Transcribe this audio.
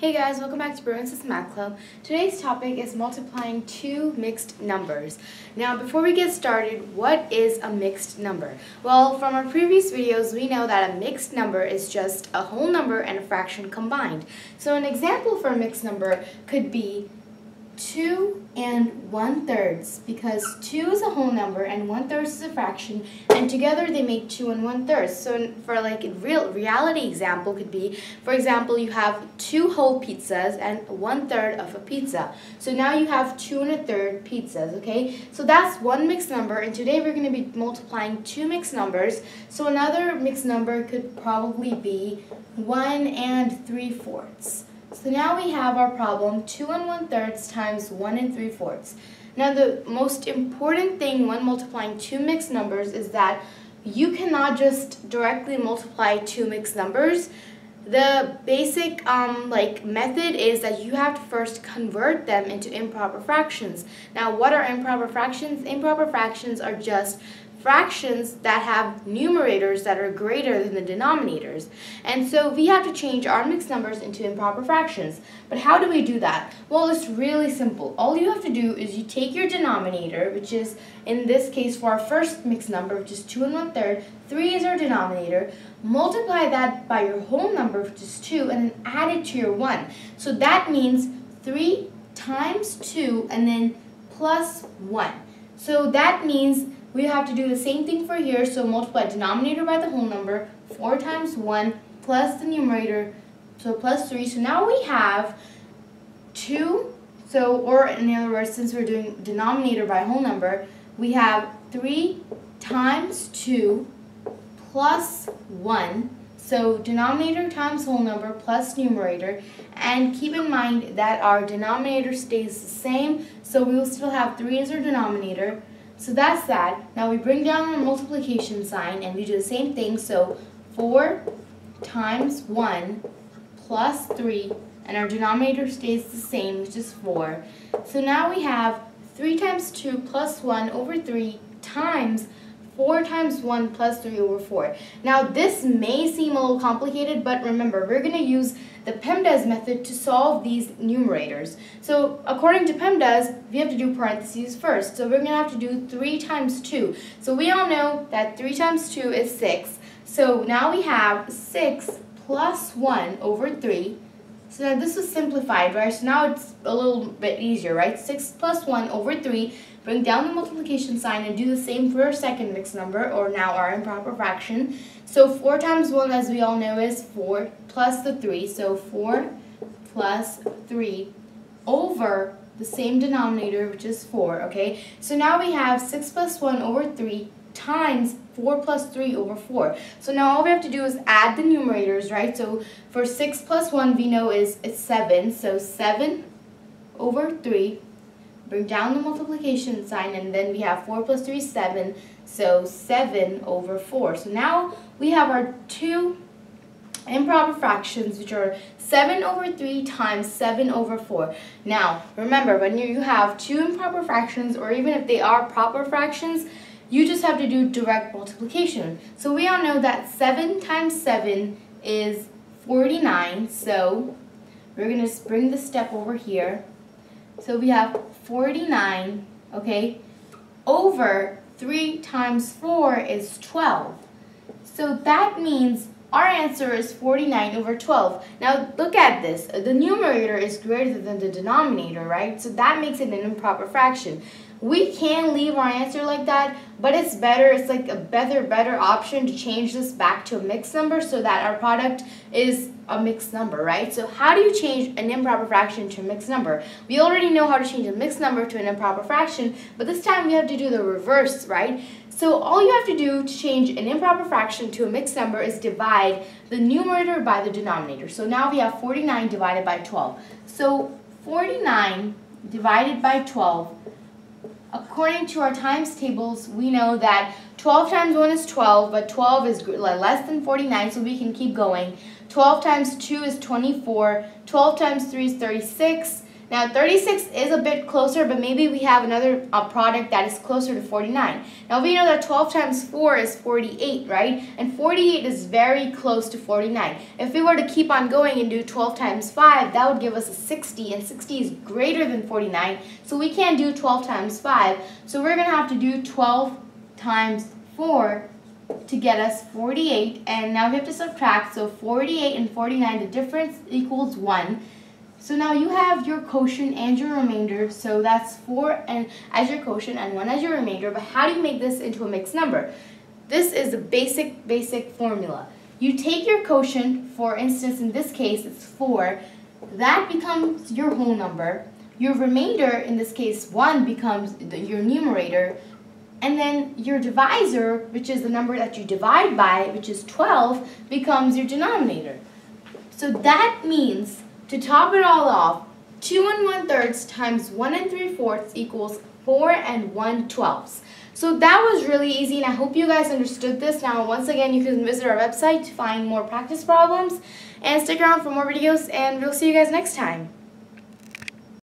Hey guys, welcome back to Bro and Sis Math Club. Today's topic is multiplying two mixed numbers. Now before we get started, what is a mixed number? Well, from our previous videos we know that a mixed number is just a whole number and a fraction combined. So an example for a mixed number could be 2 and 1/3, because 2 is a whole number and 1/3 is a fraction, and together they make 2 and 1/3. So for like a reality example could be, for example, you have 2 whole pizzas and 1/3 of a pizza. So now you have 2 1/3 pizzas, okay? So that's one mixed number, and today we're going to be multiplying two mixed numbers. So another mixed number could probably be 1 and 3/4. So now we have our problem 2 and 1/3 times 1 and 3/4. Now the most important thing when multiplying two mixed numbers is that you cannot just directly multiply two mixed numbers. The basic method is that you have to first convert them into improper fractions. Now what are improper fractions? Improper fractions are just fractions that have numerators that are greater than the denominators. And so we have to change our mixed numbers into improper fractions. But how do we do that? Well, it's really simple. All you have to do is you take your denominator, which is in this case for our first mixed number, which is 2 and 1/3, 3 is our denominator, multiply that by your whole number, which is 2, and then add it to your 1. So that means 3 times 2 and then plus 1. So that means we have to do the same thing for here, so multiply denominator by the whole number, 4 times 1 plus the numerator, so plus 3. So now we have 2, so, or in other words, since we're doing denominator by whole number, we have 3 times 2 plus 1. So denominator times whole number plus numerator, and keep in mind that our denominator stays the same, so we will still have 3 as our denominator. So that's that. Now we bring down our multiplication sign and we do the same thing. So 4 times 1 plus 3, and our denominator stays the same, which is 4. So now we have 3 times 2 plus 1 over 3 times 4 times 1 plus 3 over 4. Now this may seem a little complicated, but remember, we're going to use the PEMDAS method to solve these numerators. So according to PEMDAS, we have to do parentheses first. So we're going to have to do 3 times 2. So we all know that 3 times 2 is 6. So now we have 6 plus 1 over 3. So now this was simplified, right? So now it's a little bit easier, right? 6 plus 1 over 3. Bring down the multiplication sign and do the same for our second mixed number, or now our improper fraction. So 4 times 1, as we all know, is 4 plus the 3. So 4 plus 3 over the same denominator, which is 4, okay? So now we have 6 plus 1 over 3 times 4 plus 3 over 4. So now all we have to do is add the numerators, right? So for 6 plus 1 we know is 7. So 7 over 3. Bring down the multiplication sign and then we have 4 plus 3 is 7. So 7 over 4. So now we have our two improper fractions, which are 7 over 3 times 7 over 4. Now remember, when you have two improper fractions, or even if they are proper fractions, you just have to do direct multiplication. So we all know that 7 times 7 is 49. So we're going to bring this step over here. So we have 49, okay, over 3 times 4 is 12. So that means our answer is 49 over 12. Now look at this. The numerator is greater than the denominator, right? So that makes it an improper fraction. We can leave our answer like that, but it's better, it's like a better option to change this back to a mixed number so that our product is a mixed number, right? So how do you change an improper fraction to a mixed number? We already know how to change a mixed number to an improper fraction, but this time we have to do the reverse, right? So all you have to do to change an improper fraction to a mixed number is divide the numerator by the denominator. So now we have 49 divided by 12. So 49 divided by 12, according to our times tables, we know that 12 times 1 is 12, but 12 is less than 49, so we can keep going. 12 times 2 is 24, 12 times 3 is 36, Now 36 is a bit closer, but maybe we have another product that is closer to 49. Now we know that 12 times 4 is 48, right? And 48 is very close to 49. If we were to keep on going and do 12 times 5, that would give us a 60, and 60 is greater than 49, so we can't do 12 times 5. So we're going to have to do 12 times 4 to get us 48, and now we have to subtract, so 48 and 49, the difference equals 1. So now you have your quotient and your remainder, so that's 4 and as your quotient and 1 as your remainder, but how do you make this into a mixed number? This is a basic formula. You take your quotient, for instance in this case it's 4, that becomes your whole number. Your remainder, in this case 1, becomes your numerator. And then your divisor, which is the number that you divide by, which is 12, becomes your denominator. So that means, to top it all off, 2 1/3 times 1 3/4 equals 4 1/12. So that was really easy, and I hope you guys understood this. Now, once again, you can visit our website to find more practice problems, and stick around for more videos, and we'll see you guys next time.